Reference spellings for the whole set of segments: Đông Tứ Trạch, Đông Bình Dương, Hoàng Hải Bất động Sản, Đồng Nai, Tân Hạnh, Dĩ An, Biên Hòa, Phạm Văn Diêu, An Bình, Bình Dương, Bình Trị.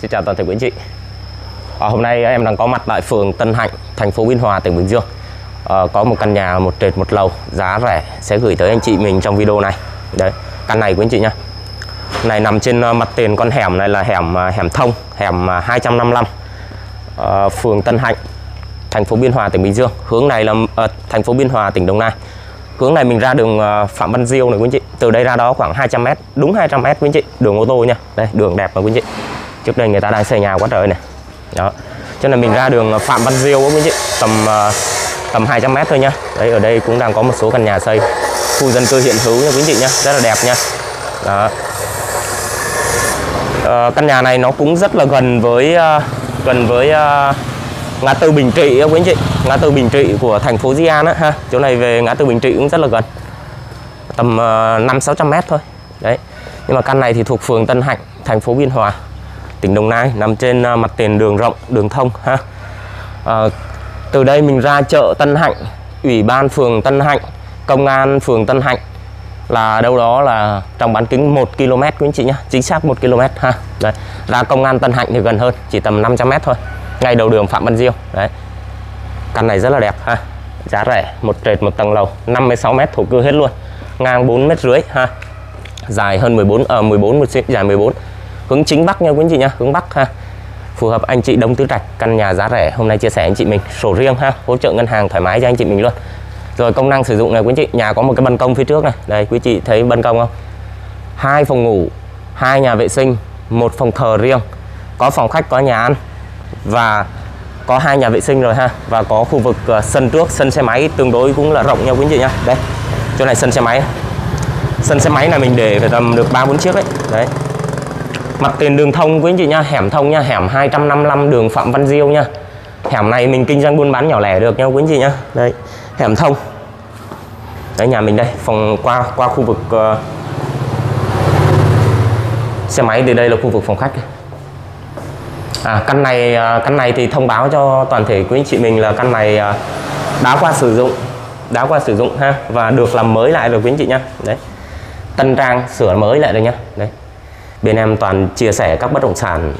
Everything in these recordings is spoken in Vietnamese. Xin chào toàn thể quý anh chị. Hôm nay em đang có mặt tại phường Tân Hạnh, thành phố Biên Hòa, tỉnh Bình Dương. Có một căn nhà một trệt một lầu giá rẻ sẽ gửi tới anh chị mình trong video này. Đấy, căn này quý anh chị nhá. Này nằm trên mặt tiền con hẻm này là hẻm thông, hẻm 255, phường Tân Hạnh, thành phố Biên Hòa, tỉnh Bình Dương. Hướng này là thành phố Biên Hòa, tỉnh Đồng Nai. Hướng này mình ra đường Phạm Văn Diêu này quý anh chị. Từ đây ra đó khoảng 200 m, đúng 200 m quý anh chị, đường ô tô nha. Đây, đường đẹp mà quý anh chị. Trước đây người ta đang xây nhà quá trời này. Đó. Cho nên mình ra đường Phạm Văn Diêu quý anh chị, tầm 200 m thôi nhá. Đấy, ở đây cũng đang có một số căn nhà xây, khu dân cư hiện hữu nha quý anh chị nhá, rất là đẹp nha. Đó. Căn nhà này nó cũng rất là gần với ngã tư Bình Trị quý anh chị, ngã tư Bình Trị của thành phố Dĩ An á ha. Chỗ này về ngã tư Bình Trị cũng rất là gần, tầm 500-600 m thôi. Đấy. Nhưng mà căn này thì thuộc phường Tân Hạnh, thành phố Biên Hòa, tỉnh Đồng Nai, nằm trên mặt tiền đường rộng, đường thông ha. Từ đây mình ra chợ Tân Hạnh, Ủy ban phường Tân Hạnh, Công an phường Tân Hạnh là đâu đó là trong bán kính 1 km quý anh chị nhá, chính xác 1 km ha. Đấy. Ra Công an Tân Hạnh thì gần hơn, chỉ tầm 500 m thôi, ngay đầu đường Phạm Văn Diêu. Đấy. Căn này rất là đẹp ha. Giá rẻ, một trệt một tầng lầu, 56 m thổ cư hết luôn. Ngang 4,5 m ha. Dài hơn 14, dài 14. Hướng chính Bắc nha quý anh chị nha, hướng Bắc ha. Phù hợp anh chị Đông Tứ Trạch, căn nhà giá rẻ hôm nay chia sẻ anh chị mình, sổ riêng ha, hỗ trợ ngân hàng thoải mái cho anh chị mình luôn. Rồi công năng sử dụng này quý anh chị, nhà có một cái ban công phía trước này. Đây quý chị thấy ban công không? 2 phòng ngủ, 2 nhà vệ sinh, 1 phòng thờ riêng, có phòng khách, có nhà ăn và có 2 nhà vệ sinh rồi ha, và có khu vực sân trước, sân xe máy tương đối cũng là rộng nha quý anh chị nha. Đây. Chỗ này sân xe máy. Sân xe máy này mình để phải tầm được 3-4 chiếc đấy. Đấy. Mặt tiền đường thông quý anh chị nha, hẻm thông nha, hẻm 255 đường Phạm Văn Diêu nha. Hẻm này mình kinh doanh buôn bán nhỏ lẻ được nha quý anh chị nha. Đấy, hẻm thông. Đấy, nhà mình đây, phòng qua khu vực xe máy thì đây là khu vực phòng khách. Căn này thì thông báo cho toàn thể quý anh chị mình là căn này đã qua sử dụng ha, và được làm mới lại rồi quý anh chị nha. Đấy. Tân trang sửa mới lại rồi nha. Đấy. Bên em toàn chia sẻ các bất động sản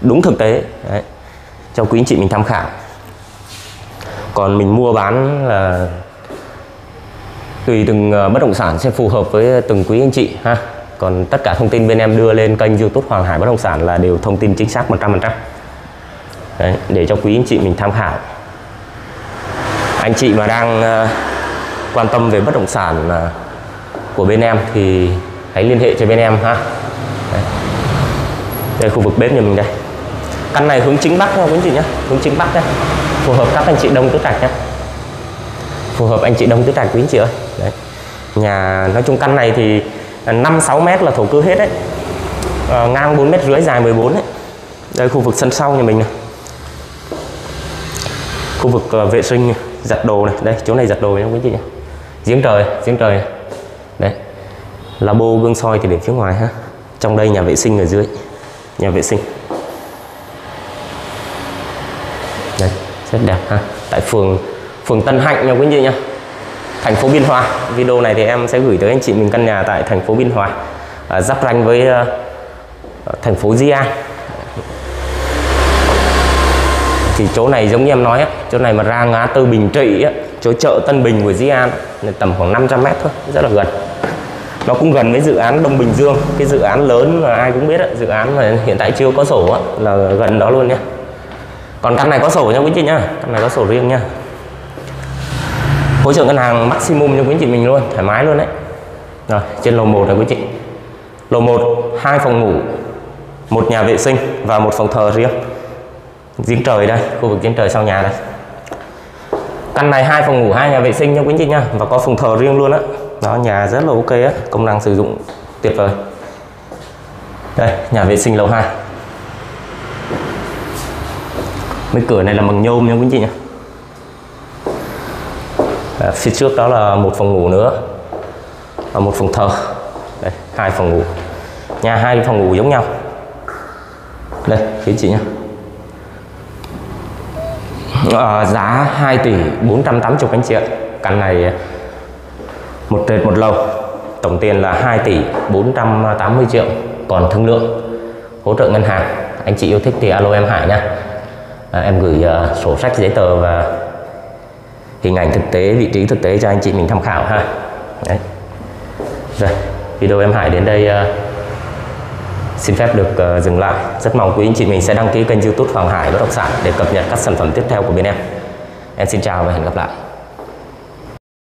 đúng thực tế. Đấy. Cho quý anh chị mình tham khảo. Còn mình mua bán là tùy từng bất động sản sẽ phù hợp với từng quý anh chị ha. Còn tất cả thông tin bên em đưa lên kênh YouTube Hoàng Hải Bất Động Sản là đều thông tin chính xác 100%. Đấy, để cho quý anh chị mình tham khảo. Anh chị mà đang quan tâm về bất động sản của bên em thì hãy liên hệ cho bên em ha. Đấy. Đây khu vực bếp nhà mình đây. Căn này hướng chính Bắc nha quý anh chị nhé, hướng chính Bắc nhé. Phù hợp các anh chị Đông Tứ Trạch nhé. Phù hợp anh chị Đông Tứ Trạch quý anh chị ơi. Đấy. Nhà nói chung căn này thì 5-6 m là thổ cư hết đấy. Ngang 4,5 m, dài 14 đấy. Đây khu vực sân sau nhà mình này. Khu vực vệ sinh này, giặt đồ này, đây chỗ này giặt đồ nha quý anh chị nhé. Giếng trời này. Đấy. Lavabo gương soi thì để phía ngoài ha. Trong đây nhà vệ sinh ở dưới. Nhà vệ sinh. Đấy, rất đẹp ha. Tại phường Tân Hạnh nha quý anh chị nha. Thành phố Biên Hòa. Video này thì em sẽ gửi tới anh chị mình căn nhà tại thành phố Biên Hòa, giáp ranh với thành phố Dĩ An. Thì chỗ này giống như em nói á, chỗ này mà ra ngã tư Bình Trị á, chỗ chợ Tân Bình của Dĩ An tầm khoảng 500 m thôi, rất là gần. Nó cũng gần với dự án Đông Bình Dương, cái dự án lớn mà ai cũng biết á, dự án mà hiện tại chưa có sổ á, là gần đó luôn nhé. Còn căn này có sổ nha quý anh chị nhá, căn này có sổ riêng nha. Hỗ trợ ngân hàng maximum cho quý anh chị mình luôn, thoải mái luôn đấy. Rồi, trên lầu 1 này quý anh chị. Lầu 1, 2 phòng ngủ, 1 nhà vệ sinh và 1 phòng thờ riêng. Giếng trời đây, khu vực giếng trời sau nhà đây. Căn này 2 phòng ngủ, 2 nhà vệ sinh nha quý anh chị nha, và có phòng thờ riêng luôn á. Đó, nhà rất là ok á, công năng sử dụng tuyệt vời. Đây, nhà vệ sinh lầu 2. Mấy cửa này là bằng nhôm nha quý anh chị nhá. Phía trước đó là 1 phòng ngủ nữa và 1 phòng thờ. Đây, 2 phòng ngủ. Nhà 2 phòng ngủ giống nhau. Đây, quý anh chị nhá. Giá 2 tỷ 480 anh chị ạ. Căn này 1 trệt 1 lầu, tổng tiền là 2 tỷ 480 triệu, còn thương lượng, hỗ trợ ngân hàng. Anh chị yêu thích thì alo em Hải nha. Em gửi sổ sách, giấy tờ và hình ảnh thực tế, vị trí thực tế cho anh chị mình tham khảo ha. Đấy. Rồi, video em Hải đến đây xin phép được dừng lại. Rất mong quý anh chị mình sẽ đăng ký kênh YouTube Hoàng Hải Bất động sản để cập nhật các sản phẩm tiếp theo của bên em. Em xin chào và hẹn gặp lại.